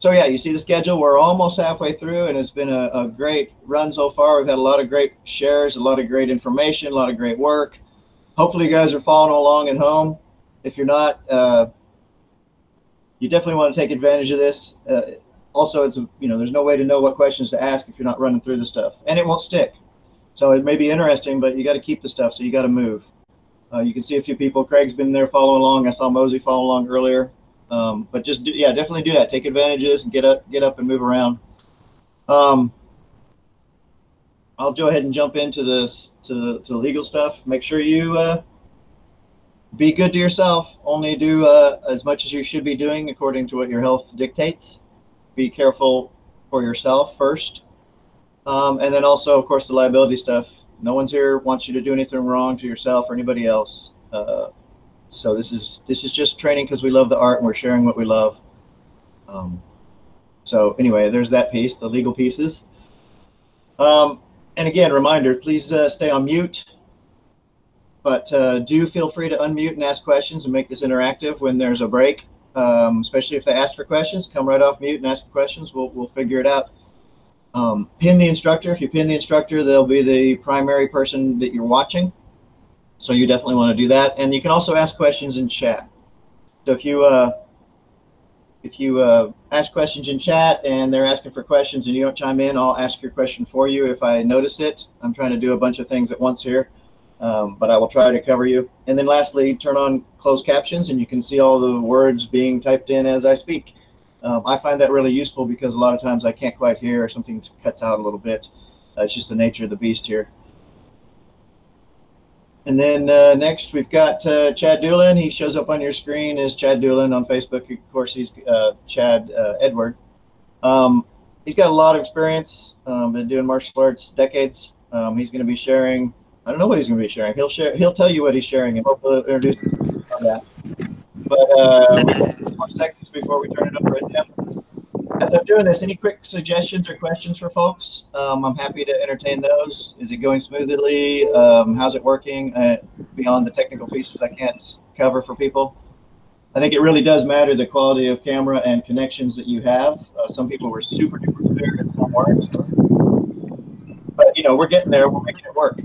So yeah, you see the schedule. We're almost halfway through, and it's been a great run so far. We've had a lot of great shares, a lot of great information, a lot of great work. Hopefully you guys are following along at home. If you're not, you definitely want to take advantage of this. Also, it's there's no way to know what questions to ask if you're not running through the stuff, and it won't stick. So it may be interesting, but you got to keep the stuff, so you got to move. You can see a few people. Craig's been there following along. I saw Mosey follow along earlier. But just definitely do that. Take advantage of this and get up and move around. I'll go ahead and jump into this to legal stuff. Make sure you be good to yourself. Only do as much as you should be doing according to what your health dictates. Be careful for yourself first, and then also, of course, the liability stuff. No one's here wants you to do anything wrong to yourself or anybody else. So this is just training because we love the art and we're sharing what we love. So anyway, there's that piece, the legal pieces. And again, reminder, please stay on mute. But do feel free to unmute and ask questions and make this interactive when there's a break. Especially if they ask for questions, come right off mute and ask questions. We'll figure it out. Pin the instructor. If you pin the instructor, they'll be the primary person that you're watching. So you definitely want to do that, and you can also ask questions in chat. So if you ask questions in chat and they're asking for questions and you don't chime in, I'll ask your question for you if I notice it. I'm trying to do a bunch of things at once here, but I will try to cover you. And then lastly, turn on closed captions, and you can see all the words being typed in as I speak. I find that really useful because a lot of times I can't quite hear or something cuts out a little bit. It's just the nature of the beast here. And then next we've got Chad Dulin. He shows up on your screen as Chad Dulin on Facebook. Of course, he's Chad Edward. He's got a lot of experience, been doing martial arts decades. He's going to be sharing. I don't know what he's going to be sharing. He'll tell you what he's sharing, and hopefully he'll introduce you on that. But we've got a few more seconds before we turn it over to Tim. As I'm doing this, any quick suggestions or questions for folks? I'm happy to entertain those. Is it going smoothly? How's it working? Beyond the technical pieces I can't cover for people. I think it really does matter the quality of camera and connections that you have. Some people were super duper clear and some weren't. But, we're getting there. We're making it work.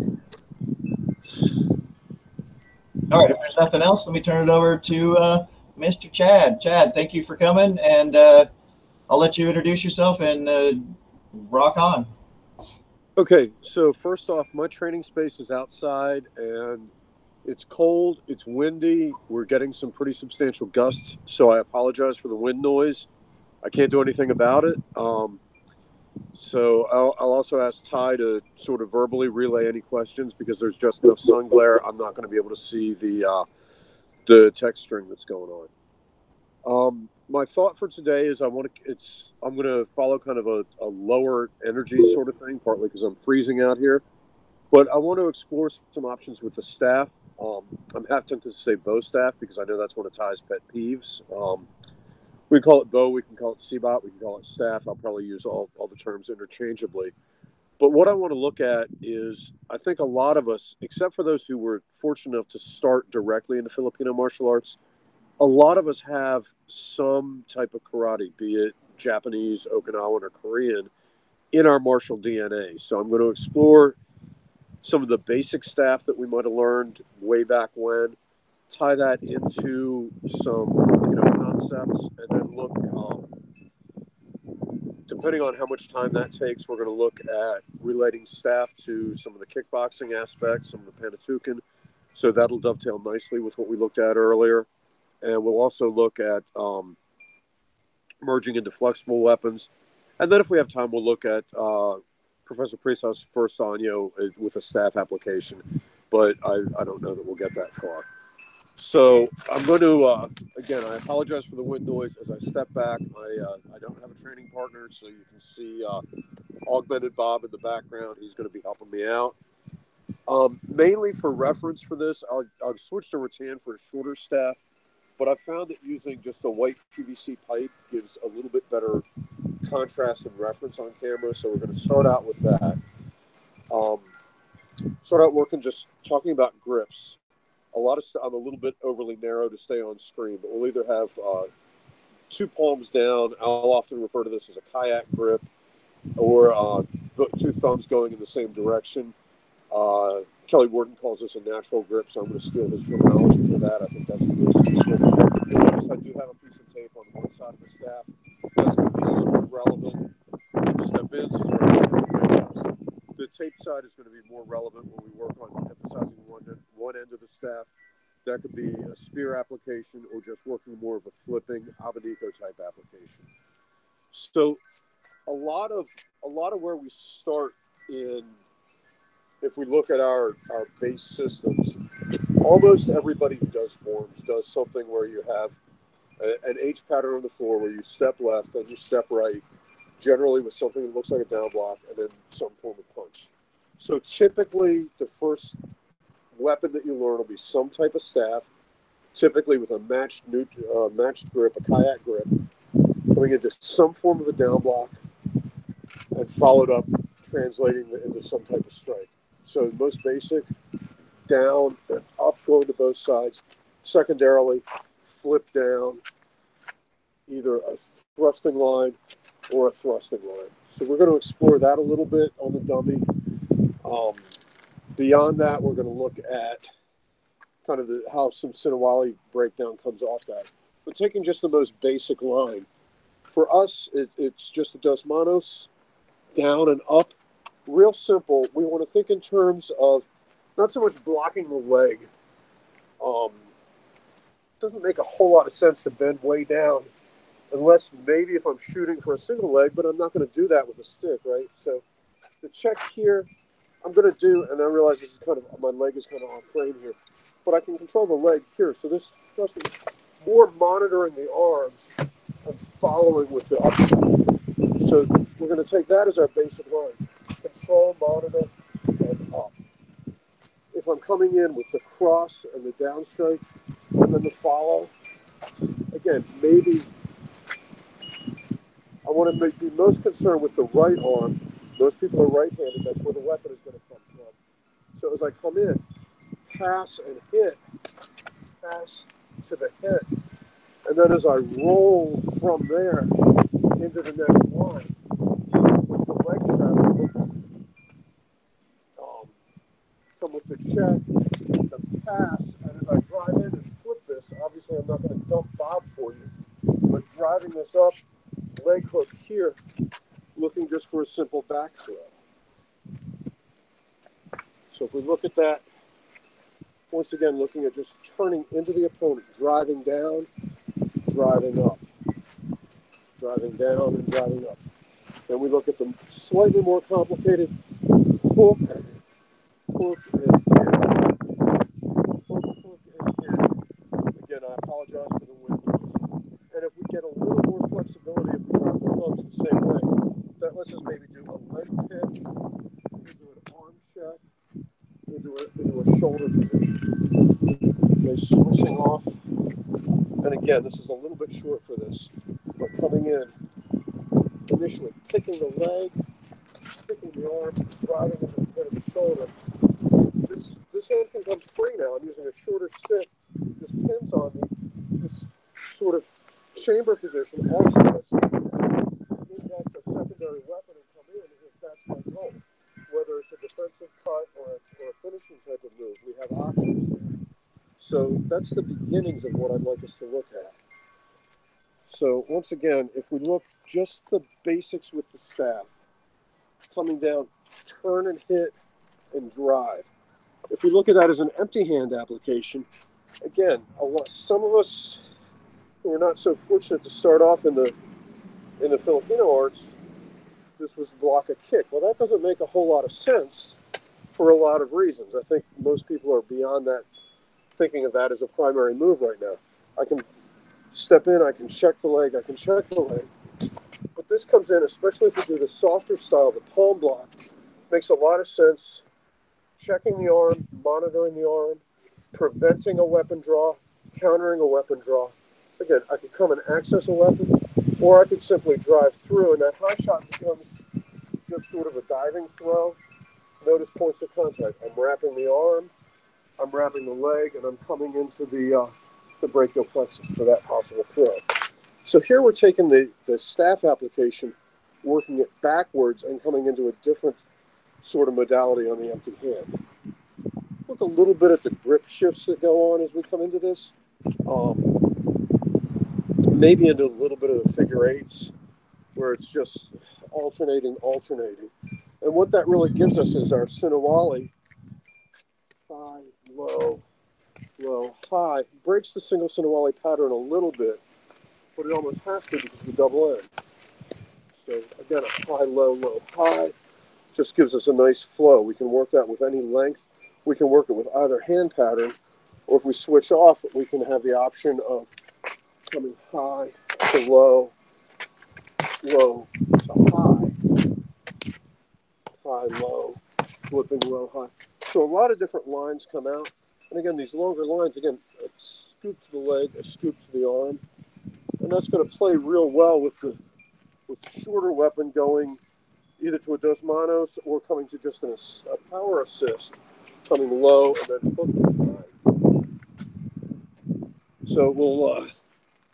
All right, if there's nothing else, let me turn it over to Mr. Chad. Chad, thank you for coming, and I'll let you introduce yourself and rock on. Okay, so first off, my training space is outside, and it's cold, it's windy, we're getting some pretty substantial gusts, so I apologize for the wind noise. I can't do anything about it. So I'll also ask Ty to sort of verbally relay any questions because there's just enough sun glare, I'm not going to be able to see the text string that's going on. My thought for today is I'm going to follow kind of a lower energy sort of thing, partly because I'm freezing out here, but I want to explore some options with the staff. I'm half tempted to say bow staff because I know that's one of Ty's pet peeves. We call it bow, we can call it CBOT, we can call it staff. I'll probably use all the terms interchangeably. But what I want to look at is I think a lot of us, except for those who were fortunate enough to start directly into Filipino martial arts, a lot of us have some type of karate, be it Japanese, Okinawan, or Korean, in our martial DNA. So I'm going to explore some of the basic staff that we might have learned way back when, tie that into some concepts, and then look, depending on how much time that takes, we're going to look at relating staff to some of the kickboxing aspects, some of the Panantukan. So that'll dovetail nicely with what we looked at earlier. And we'll also look at merging into flexible weapons. And then if we have time, we'll look at Professor Presas' first Sanyo with a staff application. But I don't know that we'll get that far. So I'm going to, again, I apologize for the wind noise. As I step back, I don't have a training partner. So you can see Augmented Bob in the background. He's going to be helping me out. Mainly for reference for this, I'll switch to rattan for a shorter staff. But I found that using just a white PVC pipe gives a little bit better contrast and reference on camera. So we're going to start out with that. Start out working just talking about grips. A lot of stuff, I'm a little bit overly narrow to stay on screen, but we'll either have two palms down. I'll often refer to this as a kayak grip, or two thumbs going in the same direction. Kelly Worden calls this a natural grip, so I'm going to steal his terminology for that. I think that's the most useful. Notice I do have a piece of tape on one side of the staff. That's going to be sort of relevant. Step in, so the tape side is going to be more relevant when we work on emphasizing one end of the staff. That could be a spear application or just working more of a flipping abanico type application. So a lot of where we start in, if we look at our base systems, almost everybody who does forms does something where you have an H pattern on the floor where you step left and you step right, generally with something that looks like a down block and then some form of punch. So typically the first weapon that you learn will be some type of staff, typically with a matched grip, a kayak grip, coming into some form of a down block and followed up translating into some type of strike. So most basic, down and up going to both sides. Secondarily, flip down, either a thrusting line or a thrusting line. So we're going to explore that a little bit on the dummy. Beyond that, we're going to look at kind of how some Sinawali breakdown comes off that. But taking just the most basic line, for us, it's just a Dos Manos, down and up. Real simple. We want to think in terms of not so much blocking the leg. Doesn't make a whole lot of sense to bend way down unless maybe if I'm shooting for a single leg, but I'm not going to do that with a stick, right? So the check here, I'm going to do, and I realize this is kind of, my leg is kind of on frame here, but I can control the leg here. So this trust me, more monitoring the arms and following with the up. So we're going to take that as our basic line. Control, monitor, and up. If I'm coming in with the cross and the down strike, and then the follow, again, maybe I want to be most concerned with the right arm. Most people are right-handed. That's where the weapon is going to come from. So as I come in, pass and hit, pass to the hit. And then as I roll from there into the next line, with the leg trap, come with the check, the pass, and as I drive in and flip this, obviously I'm not going to dump Bob for you, but driving this up, leg hook here, looking just for a simple back throw. So if we look at that, once again, looking at just turning into the opponent, driving down, driving up, driving down and driving up. Then we look at the slightly more complicated hook, hook, and hit. Hook, hook, and hit. Again, I apologize for the wind. And if we get a little more flexibility, if we drop the thumbs the same way, that lets us maybe do a leg kick, we'll do an arm check, we'll do a shoulder position. Okay, switching off. And again, this is a little bit short for this, but coming in, initially kicking the leg, kicking the arm, driving with the bit of the shoulder. This hand can come free now. I'm using a shorter stick. This pins on me. This sort of chamber position also lets me impact a secondary weapon and come in if that's my goal. Whether it's a defensive cut or a finishing type of move, we have options there. So that's the beginnings of what I'd like us to look at. So once again, if we look just the basics with the staff, coming down, turn and hit and drive. If we look at that as an empty hand application, again, some of us who are not so fortunate to start off in the Filipino arts, this was block a kick. Well, that doesn't make a whole lot of sense for a lot of reasons. I think most people are beyond that, thinking of that as a primary move right now. I can step in, I can check the leg, I can check the leg. But this comes in, especially if you do the softer style, the palm block, makes a lot of sense. Checking the arm, monitoring the arm, preventing a weapon draw, countering a weapon draw. Again, I could come and access a weapon, or I could simply drive through, and that high shot becomes just sort of a diving throw. Notice points of contact. I'm wrapping the arm, I'm wrapping the leg, and I'm coming into the brachial plexus for that possible throw. So here we're taking the staff application, working it backwards and coming into a different sort of modality on the empty hand. Look a little bit at the grip shifts that go on as we come into this. Maybe into a little bit of the figure eights where it's just alternating. And what that really gives us is our Sinawali, high, low, low, high. Breaks the single Sinawali pattern a little bit, but it almost has to because of the double end. So again, a high, low, low, high just gives us a nice flow. We can work that with any length. We can work it with either hand pattern, or if we switch off, we can have the option of coming high to low, low to high, high, low, flipping low, high. So a lot of different lines come out. And again, these longer lines, again, a scoop to the leg, a scoop to the arm. And that's going to play real well with the shorter weapon going either to a Dos Manos or coming to just a power assist, coming low and then hooking high. So we'll...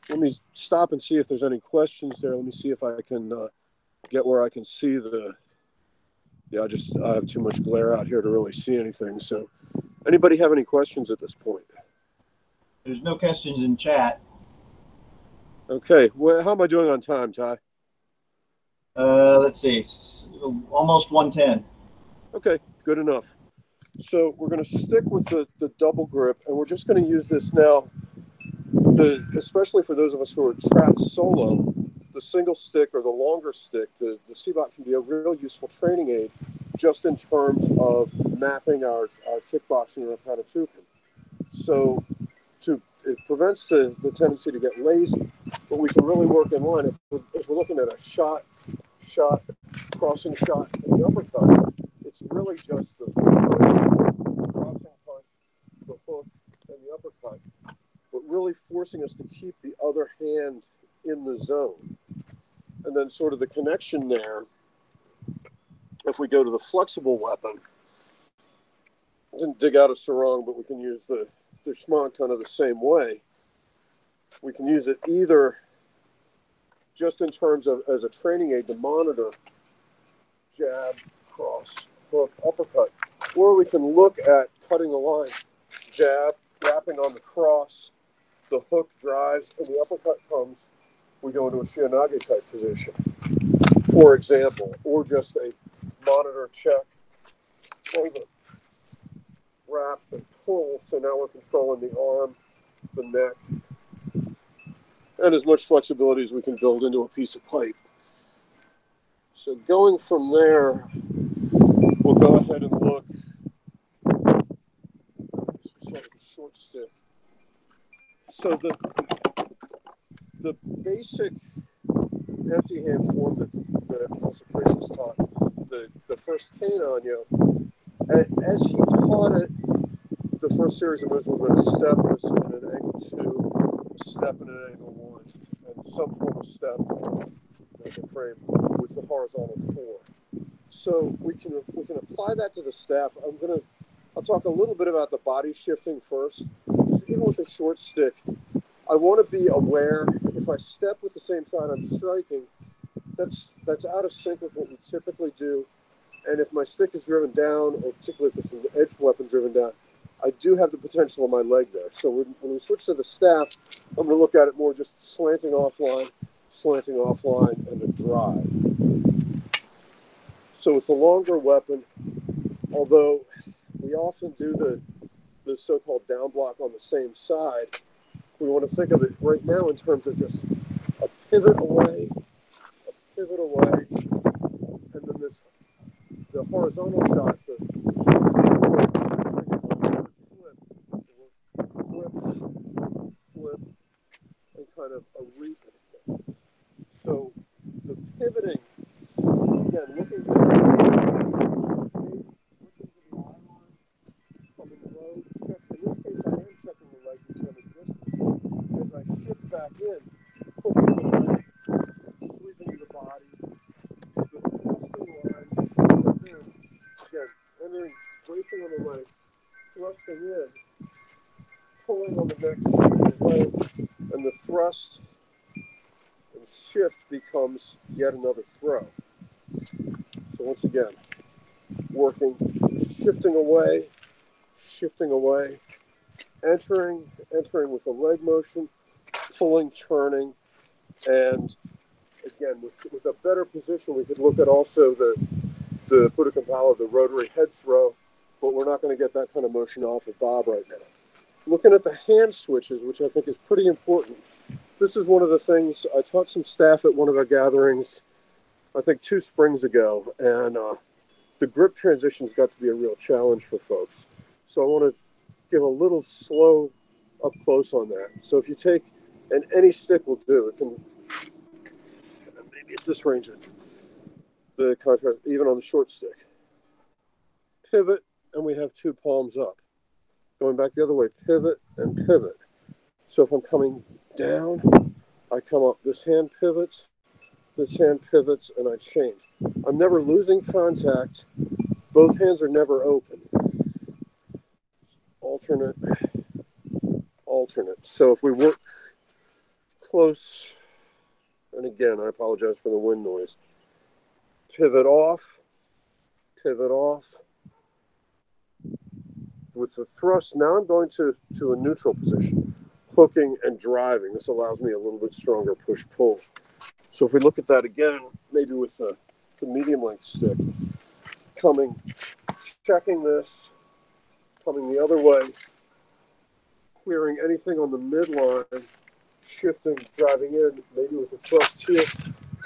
let me stop and see if there's any questions there. Let me see if I can get where I can see the... Yeah, I have too much glare out here to really see anything. So anybody have any questions at this point? There's no questions in chat. Okay. Well, how am I doing on time, Ty? Let's see. Almost 1:10. Okay. Good enough. So we're going to stick with the double grip, and we're just going to use this now. Especially for those of us who are trapped solo, the single stick or the longer stick, the CBOT can be a real useful training aid just in terms of mapping our kickboxing or Panantukan. So it prevents the tendency to get lazy, but we can really work in line. If we're looking at a shot, crossing shot, and the uppercut, it's really just the crossing punch, the hook, and the uppercut, but really forcing us to keep the other hand in the zone. And then sort of the connection there, if we go to the flexible weapon, I didn't dig out a sarong, but we can use the shmon kind of the same way. We can use it either just in terms of as a training aid to monitor jab, cross, hook, uppercut, or we can look at cutting a line, jab, wrapping on the cross, the hook drives, and the uppercut comes, we go into a shionage type position, for example, or just a monitor check, over, wrap, and pull. So now we're controlling the arm, the neck, and as much flexibility as we can build into a piece of pipe. So going from there, we'll go ahead and look. So the basic empty hand form that Master Presas taught, the first cane on you, and as he taught it, the first series of moves were going to step us in an angle 2, step in an angle 1, and some form of step in the frame with the horizontal 4. So we can apply that to the staff. I'll talk a little bit about the body shifting first. Even with a short stick, I want to be aware if I step with the same side I'm striking, that's out of sync with what we typically do. And if my stick is driven down, or particularly if it's an edge weapon driven down, I do have the potential of my leg there. So when we switch to the staff, I'm going to look at it more just slanting offline, and the drive. So with the longer weapon, although we often do the so-called down block on the same side, we want to think of it right now in terms of just a pivot away, and then the horizontal shot, flip, and kind of a reconnect. So the pivoting, again, looking for back in, hooking the leg, sweeping the body, thrusting in, again, entering, bracing on the leg, thrusting in, pulling on the neck, and the thrust, becomes yet another throw. So once again, working, shifting away, entering with a leg motion, pulling, turning, and again, with a better position, we could look at also the putikampala, the rotary head throw, but we're not going to get that kind of motion off of Bob right now. Looking at the hand switches, which I think is pretty important. This is one of the things I taught some staff at one of our gatherings, I think 2 springs ago, and the grip transition's got to be a real challenge for folks. So I want to give a little slow up close on that. So if you take, and any stick will do, it can, maybe at this range, the contrast, even on the short stick. Pivot, and we have 2 palms up. Going back the other way, pivot and pivot. So if I'm coming down, I come up, this hand pivots, and I change. I'm never losing contact. Both hands are never open. Alternate, alternate. So if we work close, and again, I apologize for the wind noise. Pivot off, pivot off. With the thrust, now I'm going to a neutral position, hooking and driving. This allows me a little bit stronger push-pull. So if we look at that again, maybe with the medium-length stick, coming, checking this, coming the other way, clearing anything on the midline, shifting, driving in, maybe with the thrust here,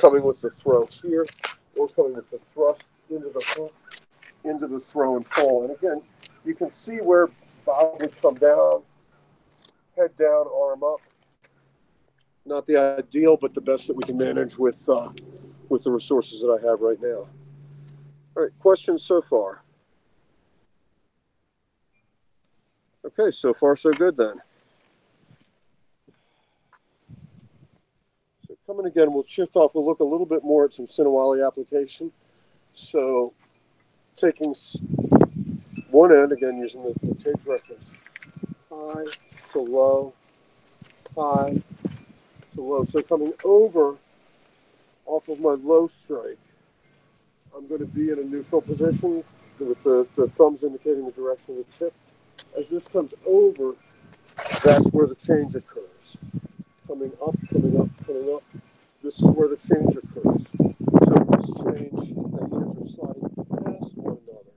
coming with the throw here, or coming with the thrust into the hook, into the throw and pull. And again, you can see where Bob would come down, head down, arm up. Not the ideal, but the best that we can manage with the resources that I have right now. All right, questions so far? Okay, so far so good then. So coming again, we'll shift off. We'll look a little bit more at some Sinawali application. So taking one end, again, using the tape reference, high to low, high to low. So coming over off of my low strike, I'm going to be in a neutral position with the thumbs indicating the direction of the tip. As this comes over, that's where the change occurs. Coming up, coming up, coming up. This is where the change occurs. So this change, the hands are sliding past one another.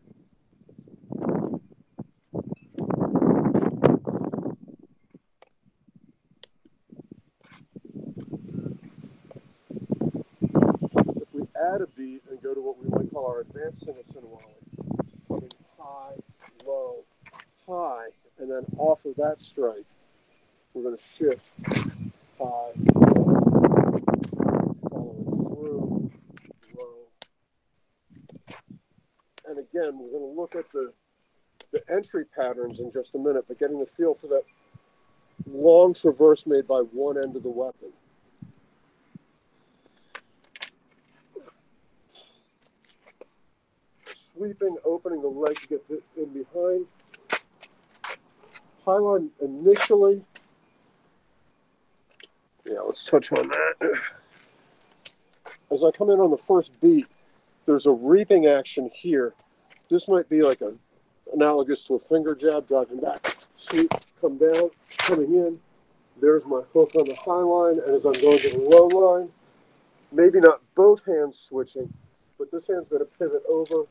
Add a beat and go to what we might call our advanced single Sinawali, coming high, low, high, and then off of that strike, we're going to shift high, low, following through, low, and again, we're going to look at the entry patterns in just a minute, but getting the feel for that long traverse made by one end of the weapon. Sweeping, opening the leg to get in behind. Highline initially. Yeah, let's touch on that. As I come in on the first beat, there's a reaping action here. This might be like analogous to a finger jab, driving back, sweep, come down, coming in. There's my hook on the high line, and as I'm going to the low line, maybe not both hands switching, but this hand's going to pivot over,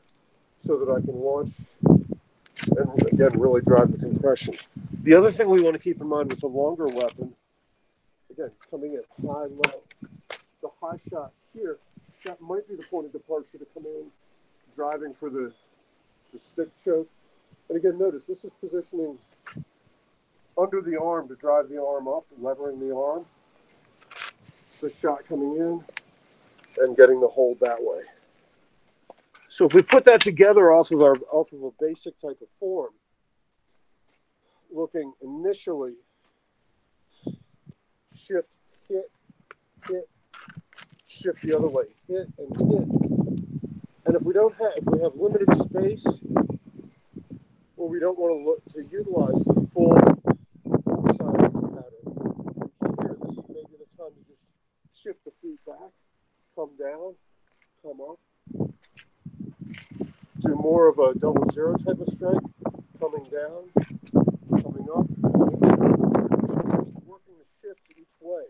so that I can launch and again really drive the compression. The other thing we want to keep in mind with the longer weapon, again, coming in high, low, the high shot here, that might be the point of departure to come in, driving for the stick choke. And again, notice this is positioning under the arm to drive the arm up, levering the arm, the shot coming in, and getting the hold that way. So if we put that together off of a basic type of form, looking initially, shift, hit, hit, shift the other way, hit and hit. And if we have limited space, or we don't want to look to utilize the full silence pattern, here, this is maybe the time to just shift the feet back, come down, come up, do more of a 0-0 type of strike, coming down, coming up, just working the shifts each way.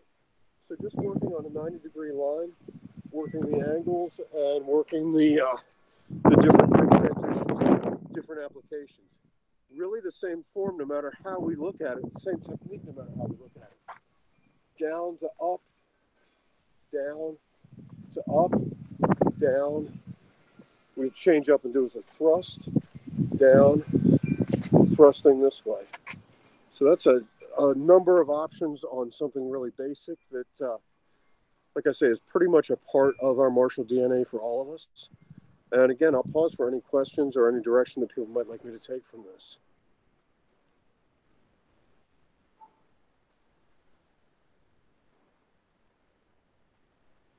So just working on a 90-degree line, working the angles, and working the different transitions, different applications. Really the same form no matter how we look at it, the same technique no matter how we look at it. Down to up, down to up, down. We change up and do is a thrust, down, thrusting this way. So that's a number of options on something really basic that, like I say, is pretty much a part of our martial DNA for all of us. And again, I'll pause for any questions or any direction that people might like me to take from this.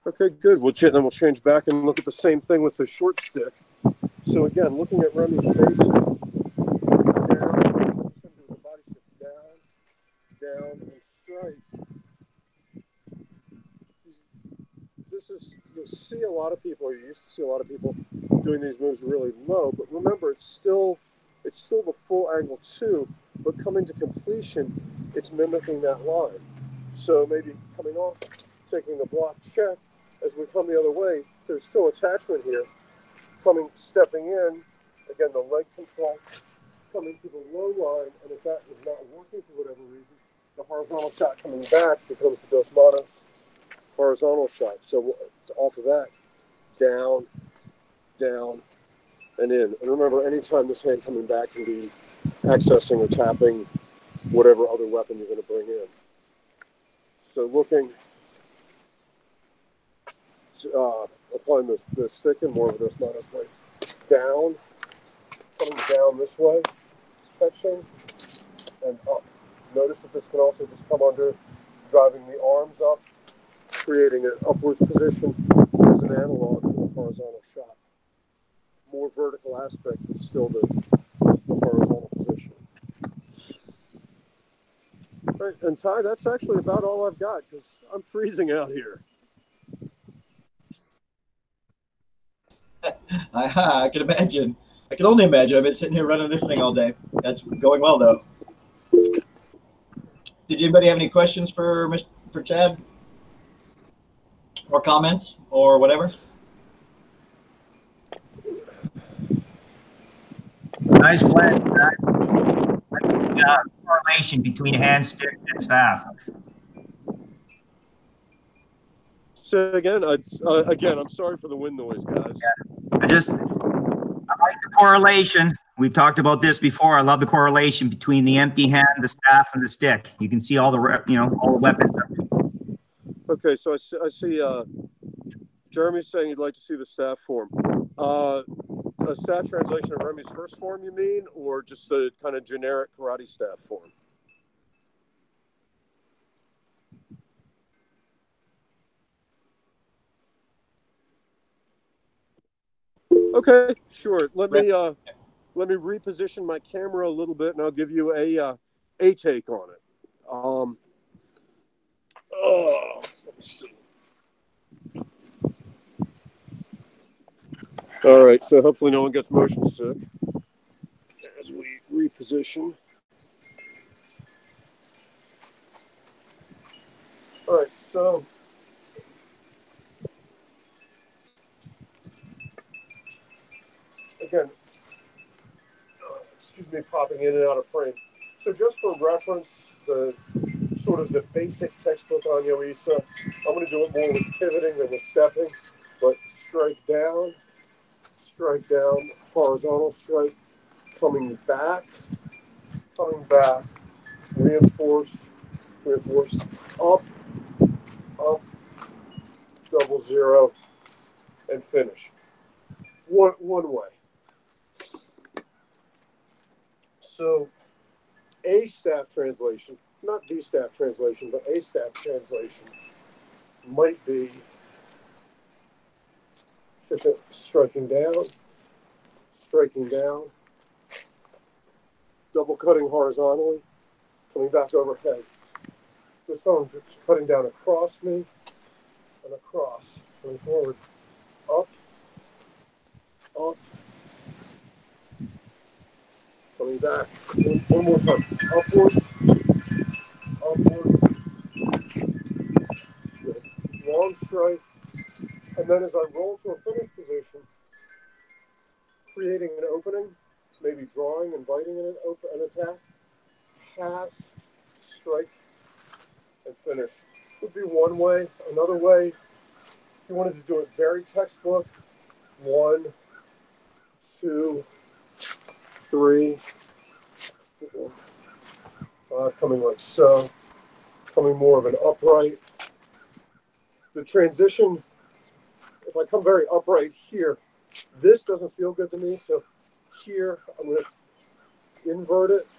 Okay, good. Then we'll change back and look at the same thing with the short stick. So again, looking at Remy's basic, down, the body shift down, down, and strike. This is, you'll see a lot of people, or you used to see a lot of people doing these moves really low, but remember, it's still the full angle too, but coming to completion, it's mimicking that line. So maybe coming off, taking the block check, as we come the other way, there's still attachment here. Coming, stepping in, again, the leg control, coming to the low line, and if that is not working for whatever reason, the horizontal shot coming back becomes the Dos Manos horizontal shot. So off of that, down, down, and in. And remember, anytime this hand coming back can be accessing or tapping whatever other weapon you're going to bring in. So looking, applying the stick and more of this, not as like down, coming down this way, catching, and up. Notice that this can also just come under, driving the arms up, creating an upwards position as an analog for the horizontal shot. More vertical aspect, but still the horizontal position. All right, and Ty, that's actually about all I've got because I'm freezing out here. I can imagine. I can only imagine. I've been sitting here running this thing all day. That's going well, though. Did anybody have any questions for Chad? Or comments? Or whatever? Nice blend. Correlation between hand, stick, and staff. So again, I'm sorry for the wind noise, guys. Yeah. I like the correlation. We've talked about this before. I love the correlation between the empty hand, the staff, and the stick. You can see all the, all the weapons. Okay, so I see Jeremy's saying you'd like to see the staff form. A staff translation of Remy's first form, you mean, or just the kind of generic karate staff form? Okay, sure. Let me reposition my camera a little bit, and I'll give you a take on it. Let me see. All right. So hopefully no one gets motion sick as we reposition. All right. So. Again, excuse me, popping in and out of frame. So just for reference, the sort of the basic textbook on Yoisa, I'm going to do it more with pivoting than with stepping, but strike down, horizontal strike, coming back, reinforce, reinforce, up, up, 0-0, and finish. One way. So a staff translation, not the staff translation, but a staff translation might be striking down, double cutting horizontally, coming back overhead. This one cutting down across me and across. Going forward. Up. Up. Coming back. One more time. Upwards. Upwards. Good. Long strike. And then as I roll to a finish position, creating an opening, maybe drawing, inviting an attack, pass, strike, and finish. Would be one way. Another way, if you wanted to do it very textbook, 1, 2, 3, 4, coming like so, coming more of an upright. The transition, if I come very upright here, this doesn't feel good to me, so here I'm going to invert it.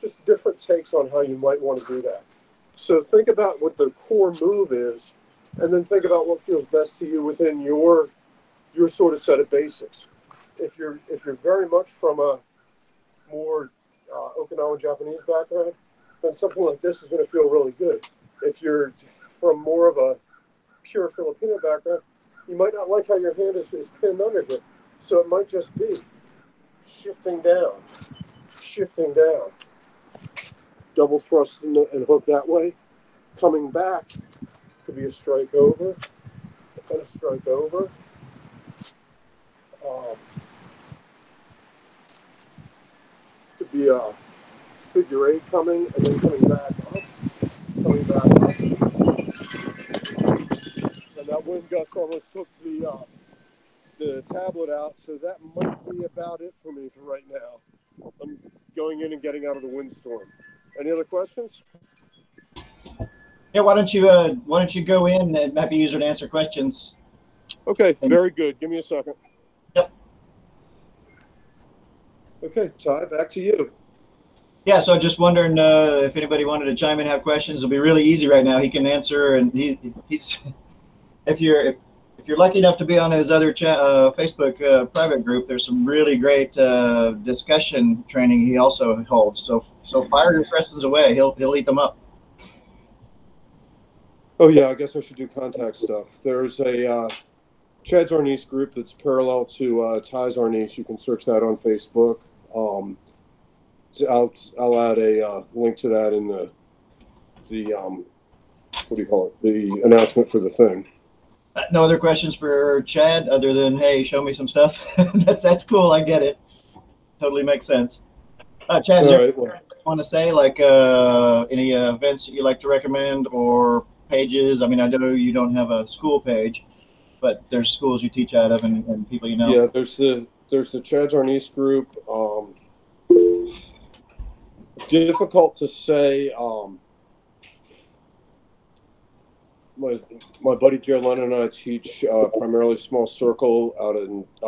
Just different takes on how you might want to do that. So think about what the core move is, and then think about what feels best to you within your sort of set of basics. If you're very much from a more Okinawan Japanese background, then something like this is going to feel really good. If you're from more of a pure Filipino background, you might not like how your hand is pinned under here. So it might just be shifting down, shifting down. Double thrust and hook that way. Coming back could be a strike over, and a strike over. Could be a figure eight coming, and then coming back up, coming back up. That wind gust almost took the tablet out, so that might be about it for me for right now. I'm going in and getting out of the windstorm. Any other questions? Yeah, why don't you go in? It might be easier to answer questions. Okay, very good. Give me a second. Yep. Okay, Ty, back to you. Yeah, so I'm just wondering if anybody wanted to chime in, have questions. It'll be really easy right now. He can answer, and he's. If you're lucky enough to be on his other Facebook private group, there's some really great discussion training he also holds. So fire your questions away. He'll eat them up. Oh yeah, I guess I should do contact stuff. There's a Chad's Arnis group that's parallel to Ty's Arnis. You can search that on Facebook. I'll add a link to that in the what do you call it? The announcement for the thing. No other questions for Chad other than, hey, show me some stuff. That's cool. I get it. Totally makes sense. Chad, want to say, like, any events that you like to recommend or pages? I mean, I know you don't have a school page, but there's schools you teach out of and people you know. Yeah, there's the Chad's Arnis group. Difficult to say. My buddy Jalen and I teach primarily small circle out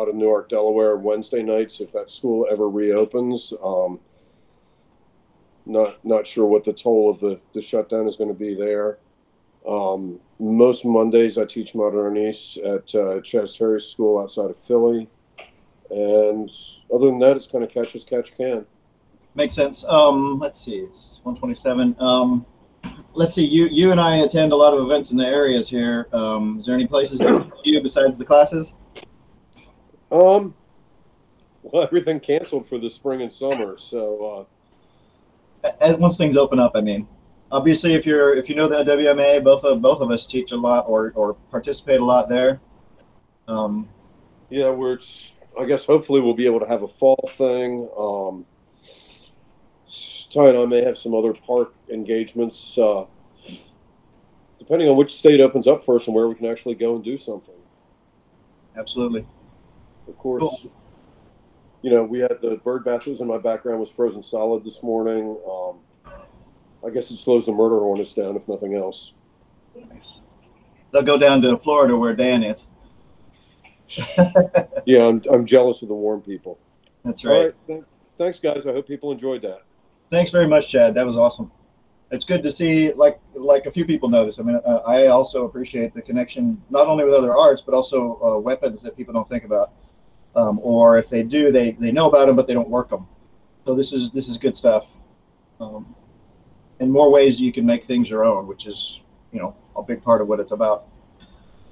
of Newark, Delaware, Wednesday nights. If that school ever reopens, not sure what the toll of the shutdown is going to be there. Most Mondays I teach Modern Arnis at Chaz Harris School outside of Philly, and other than that, it's kind of catch as catch can. Makes sense. Let's see, it's 127. Let's see, you and I attend a lot of events in the areas here. Is there any places that you besides the classes? Well, everything canceled for the spring and summer, so once things open up, I mean. Obviously if you know the WMA, both of us teach a lot or participate a lot there. Yeah, I guess hopefully we'll be able to have a fall thing. Ty and I may have some other park engagements, depending on which state opens up first and where we can actually go and do something. Absolutely. Of course, cool. You know, we had the bird bath that was in my background was frozen solid this morning. I guess it slows the murder hornets down, if nothing else. Nice. They'll go down to Florida where Dan is. Yeah, I'm jealous of the warm people. That's right. All right, thanks, guys. I hope people enjoyed that. Thanks very much, Chad. That was awesome. It's good to see, like a few people notice. I mean, I also appreciate the connection, not only with other arts, but also weapons that people don't think about. Or if they do, they know about them, but they don't work them. So this is good stuff. in more ways you can make things your own, which is, you know, a big part of what it's about.